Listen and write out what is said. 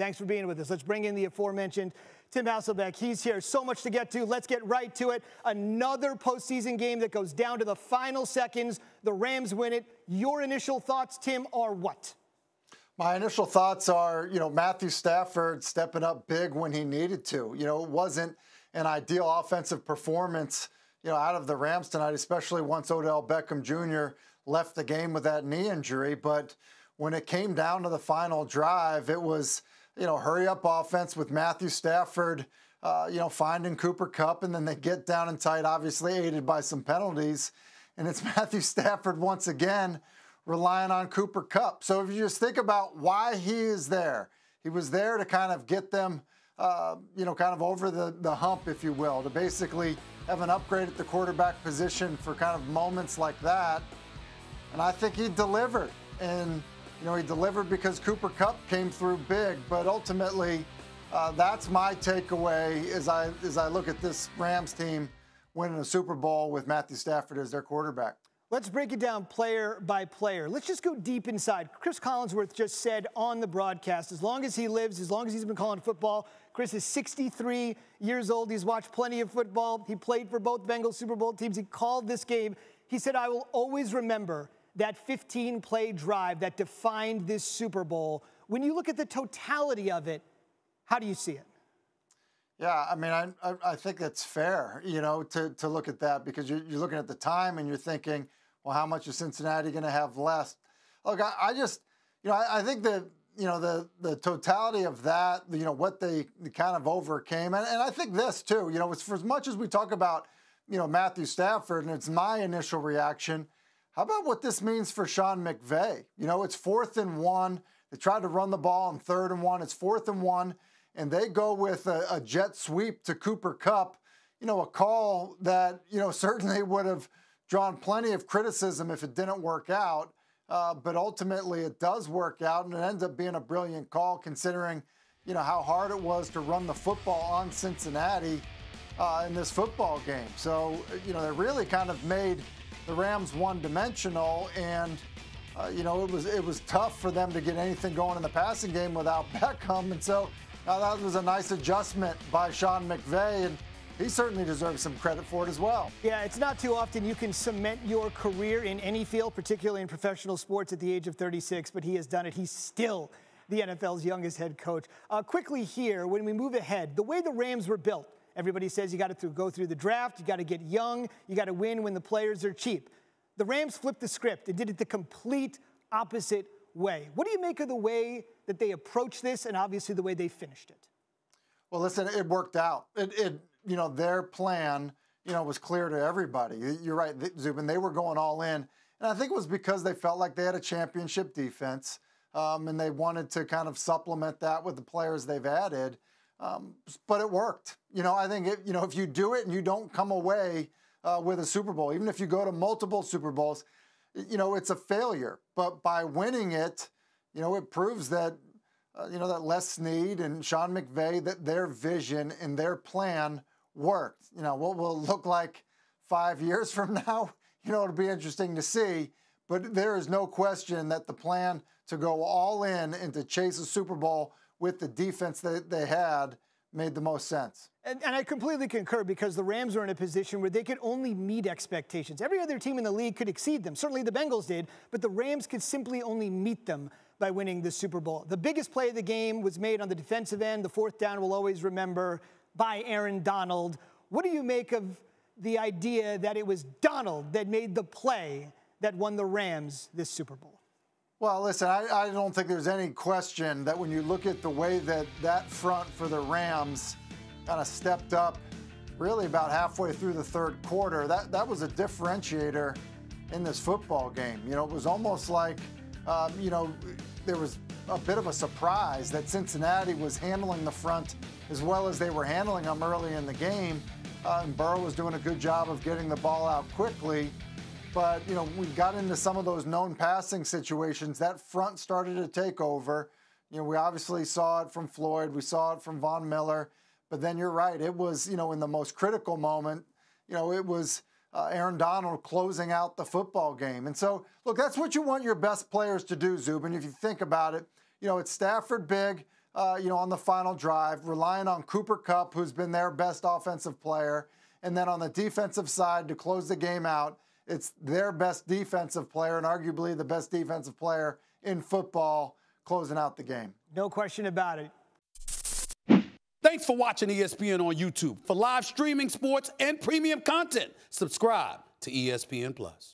Thanks for being with us. Let's bring in the aforementioned Tim Hasselbeck. He's here. So much to get to. Let's get right to it. Another postseason game that goes down to the final seconds. The Rams win it. Your initial thoughts, Tim, are what? My initial thoughts are, you know, Matthew Stafford stepping up big when he needed to. You know, it wasn't an ideal offensive performance, you know, out of the Rams tonight, especially once Odell Beckham Jr. left the game with that knee injury. But when it came down to the final drive, it was, you know, hurry-up offense with Matthew Stafford, you know, finding Cooper Kupp, and then they get down and tight, obviously aided by some penalties. And it's Matthew Stafford once again relying on Cooper Kupp. So if you just think about why he is there, he was there to kind of get them, you know, kind of over the hump, if you will, to basically have an upgrade at the quarterback position for kind of moments like that. And I think he delivered. And you know, he delivered because Cooper Kupp came through big, but ultimately, that's my takeaway as I look at this Rams team winning a Super Bowl with Matthew Stafford as their quarterback. Let's break it down player by player. Let's just go deep inside. Chris Collinsworth just said on the broadcast, as long as he lives, as long as he's been calling football, Chris is 63 years old. He's watched plenty of football. He played for both Bengals Super Bowl teams. He called this game. He said, I will always remember that 15-play drive that defined this Super Bowl. When you look at the totality of it, how do you see it? Yeah, I mean, I think that's fair, you know, to look at that, because you're looking at the time and you're thinking, well, how much is Cincinnati going to have left? Look, I just, you know, I think that, you know, the totality of that, you know, what they kind of overcame. And I think this, too, you know, for as much as we talk about, you know, Matthew Stafford, and it's my initial reaction, how about what this means for Sean McVay? You know, it's 4th and 1. They tried to run the ball on 3rd and 1. It's 4th and 1, and they go with a jet sweep to Cooper Kupp. You know, a call that, you know, certainly would have drawn plenty of criticism if it didn't work out, but ultimately it does work out, and it ends up being a brilliant call considering, you know, how hard it was to run the football on Cincinnati in this football game. So, you know, they really kind of made the Rams one-dimensional, and you know, it was tough for them to get anything going in the passing game without Beckham, and so that was a nice adjustment by Sean McVay, and he certainly deserves some credit for it as well. Yeah, it's not too often you can cement your career in any field, particularly in professional sports, at the age of 36, but he has done it. He's still the NFL's youngest head coach. Quickly here, when we move ahead, the way the Rams were built, everybody says you got to go through the draft, you got to get young, you got to win when the players are cheap. The Rams flipped the script and did it the complete opposite way. What do you make of the way that they approached this and obviously the way they finished it? Well, listen, it worked out. It you know, their plan, you know, was clear to everybody. You're right, Zubin, they were going all in. And I think it was because they felt like they had a championship defense, and they wanted to kind of supplement that with the players they've added. But it worked. You know, I think, you know, if you do it and you don't come away with a Super Bowl, even if you go to multiple Super Bowls, you know, it's a failure. But by winning it, you know, it proves that, you know, that Les Snead and Sean McVay, that their vision and their plan worked. You know, what will look like 5 years from now, you know, it'll be interesting to see. But there is no question that the plan to go all in and to chase a Super Bowl with the defense that they had made the most sense. And I completely concur, because the Rams are in a position where they could only meet expectations. Every other team in the league could exceed them. Certainly the Bengals did, but the Rams could simply only meet them by winning the Super Bowl. The biggest play of the game was made on the defensive end, the 4th down we'll always remember, by Aaron Donald. What do you make of the idea that it was Donald that made the play that won the Rams this Super Bowl? Well, listen, I don't think there's any question that when you look at the way that that front for the Rams kind of stepped up really about halfway through the 3rd quarter, that was a differentiator in this football game. You know, it was almost like, you know, there was a bit of a surprise that Cincinnati was handling the front as well as they were handling them early in the game. And Burrow was doing a good job of getting the ball out quickly. But, you know, we got into some of those known passing situations. That front started to take over. You know, we obviously saw it from Floyd. We saw it from Von Miller. But then you're right. It was, you know, in the most critical moment, you know, it was Aaron Donald closing out the football game. And so, look, that's what you want your best players to do, Zubin, if you think about it. You know, it's Stafford big. on the final drive, relying on Cooper Kupp, who's been their best offensive player. And then on the defensive side, to close the game out, it's their best defensive player and arguably the best defensive player in football closing out the game. No question about it. Thanks for watching ESPN on YouTube. For live streaming, sports, and premium content, subscribe to ESPN+.